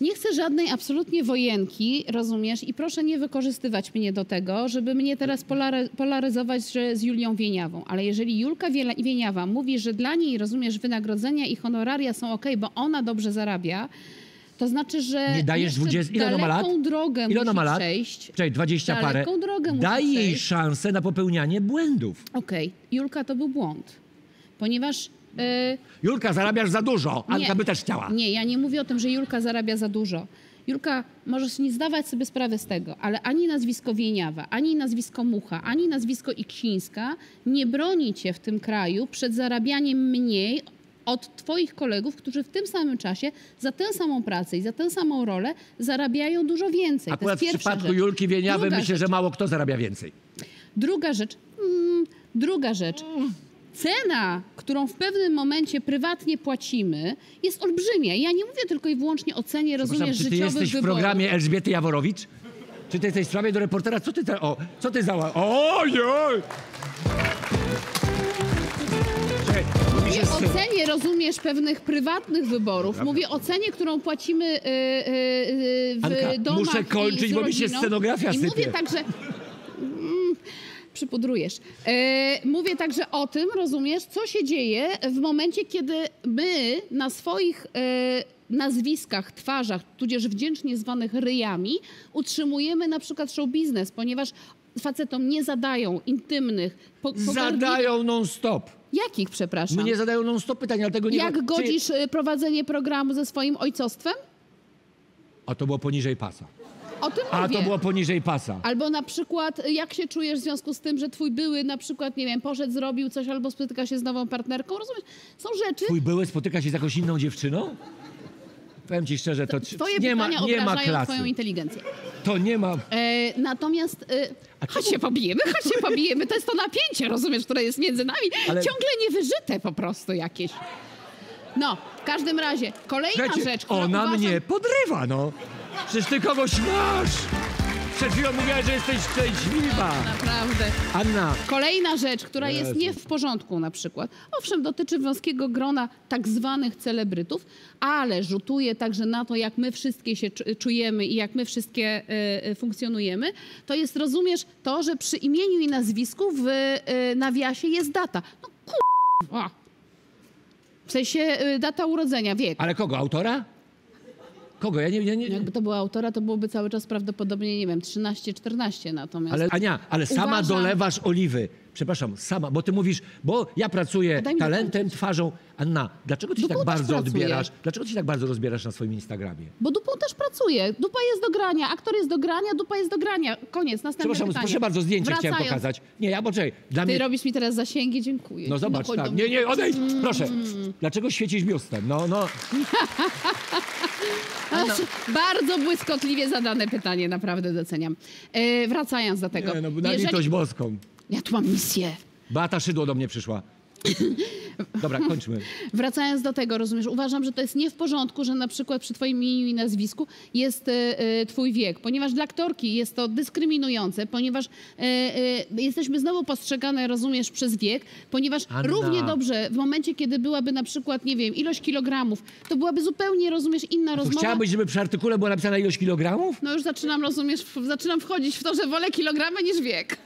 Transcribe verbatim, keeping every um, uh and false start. Nie chcę żadnej absolutnie wojenki, rozumiesz? I proszę nie wykorzystywać mnie do tego, żeby mnie teraz polaryzować z Julią Wieniawą. Ale jeżeli Julka Wieniawa mówi, że dla niej, rozumiesz, wynagrodzenia i honoraria są okej, okay, bo ona dobrze zarabia, to znaczy, że nie dajesz dwudziestu... Ile ona ma lat? Drogę Ile ona ma lat? przejść. Cześć, dwadzieścia parę. Daj jej szansę na popełnianie błędów. Okej, okay. Julka, to był błąd, ponieważ... Yy... Julka, zarabiasz za dużo. Anka by też chciała. Nie, ja nie mówię o tym, że Julka zarabia za dużo. Julka, możesz nie zdawać sobie sprawy z tego, ale ani nazwisko Wieniawa, ani nazwisko Mucha, ani nazwisko Iksińska nie broni cię w tym kraju przed zarabianiem mniej od twoich kolegów, którzy w tym samym czasie za tę samą pracę i za tę samą rolę zarabiają dużo więcej. Akurat w przypadku rzecz. Julki Wieniawy Druga myślę, rzecz. że mało kto zarabia więcej. Druga rzecz. Hmm, druga rzecz. Cena, którą w pewnym momencie prywatnie płacimy, jest olbrzymia. Ja nie mówię tylko i wyłącznie o cenie, rozumiesz, życiowych wyborów. Czy ty jesteś w programie Elżbiety Jaworowicz? Czy ty jesteś w sprawie do reportera? Co ty za... O, co ty za... Ojej! Mówię o cenie, rozumiesz, pewnych prywatnych wyborów. Mówię o cenie, którą płacimy yy, yy, w Anka, domach muszę kończyć, bo mi się scenografia sypie. I mówię także... Mm, przypudrujesz. Yy, mówię także o tym, rozumiesz, co się dzieje w momencie, kiedy my na swoich... Yy, nazwiskach, twarzach, tudzież wdzięcznie zwanych ryjami, utrzymujemy na przykład show biznes, ponieważ facetom nie zadają intymnych... Po, zadają non-stop. Jakich, przepraszam? Mnie zadają non-stop pytania, dlatego nie... Jak godzisz czy... prowadzenie programu ze swoim ojcostwem? A to było poniżej pasa. O tym A mówię. to było poniżej pasa. Albo na przykład, jak się czujesz w związku z tym, że twój były na przykład, nie wiem, poszedł, zrobił coś albo spotyka się z nową partnerką, rozumiesz? Są rzeczy... Twój były spotyka się z jakąś inną dziewczyną? Powiem ci szczerze, to Twoje nie ma, nie ma klasy. Twoją inteligencję. To nie ma... E, natomiast... E, A chodź się pobijemy, chodź się pobijemy. To jest to napięcie, rozumiesz, które jest między nami. Ale... Ciągle niewyżyte po prostu jakieś. No, w każdym razie, kolejna Przecie, rzecz, którą Ona uważam... mnie podrywa, no. Przecież ty kogoś masz. Przed chwilą mówiłaś, że jesteś szczęśliwa. No, naprawdę. Anna. Kolejna rzecz, która Jezu. jest nie w porządku na przykład. Owszem, dotyczy wąskiego grona tak zwanych celebrytów, ale rzutuje także na to, jak my wszystkie się czujemy i jak my wszystkie y, funkcjonujemy. To jest, rozumiesz, to, że przy imieniu i nazwisku w y, nawiasie jest data. No kurwa. W sensie y, data urodzenia, wiek. Ale kogo? Autora? Kogo? Ja nie, nie, nie. Jakby to była autora, to byłoby cały czas prawdopodobnie, nie wiem, trzynaście, czternaście natomiast... Ale, Ania, ale sama uważam... dolewasz oliwy. Przepraszam, sama, bo ty mówisz, bo ja pracuję talentem, twarzą. Anna, dlaczego ty się tak bardzo odbierasz? Dlaczego ty się tak bardzo rozbierasz na swoim Instagramie? Bo dupą też pracuję. Dupa jest do grania, aktor jest do grania, dupa jest do grania. Koniec, następne pytanie. Przepraszam, proszę bardzo, zdjęcie chciałem pokazać. Nie, ja poczekaj. Dla mnie... robisz mi teraz zasięgi, dziękuję. No zobacz, no, tak. Nie, nie, odejdź, mm. proszę. Dlaczego świecisz biustem? No, no. Anna. Bardzo błyskotliwie zadane pytanie, naprawdę doceniam. E, wracając do tego. Nie, no, na Jeżeli... litość boską. Ja tu mam misję. Beata Szydło do mnie przyszła. Dobra, kończmy. Wracając do tego, rozumiesz, uważam, że to jest nie w porządku, że na przykład przy twoim imieniu i nazwisku jest y, twój wiek, ponieważ dla aktorki jest to dyskryminujące, ponieważ y, y, jesteśmy znowu postrzegane, rozumiesz, przez wiek, ponieważ Anna. równie dobrze w momencie, kiedy byłaby na przykład, nie wiem, ilość kilogramów, to byłaby zupełnie, rozumiesz, inna to rozmowa. Chciałabyś, żeby przy artykule była napisana ilość kilogramów? No już zaczynam, rozumiesz, w, zaczynam wchodzić w to, że wolę kilogramy niż wiek.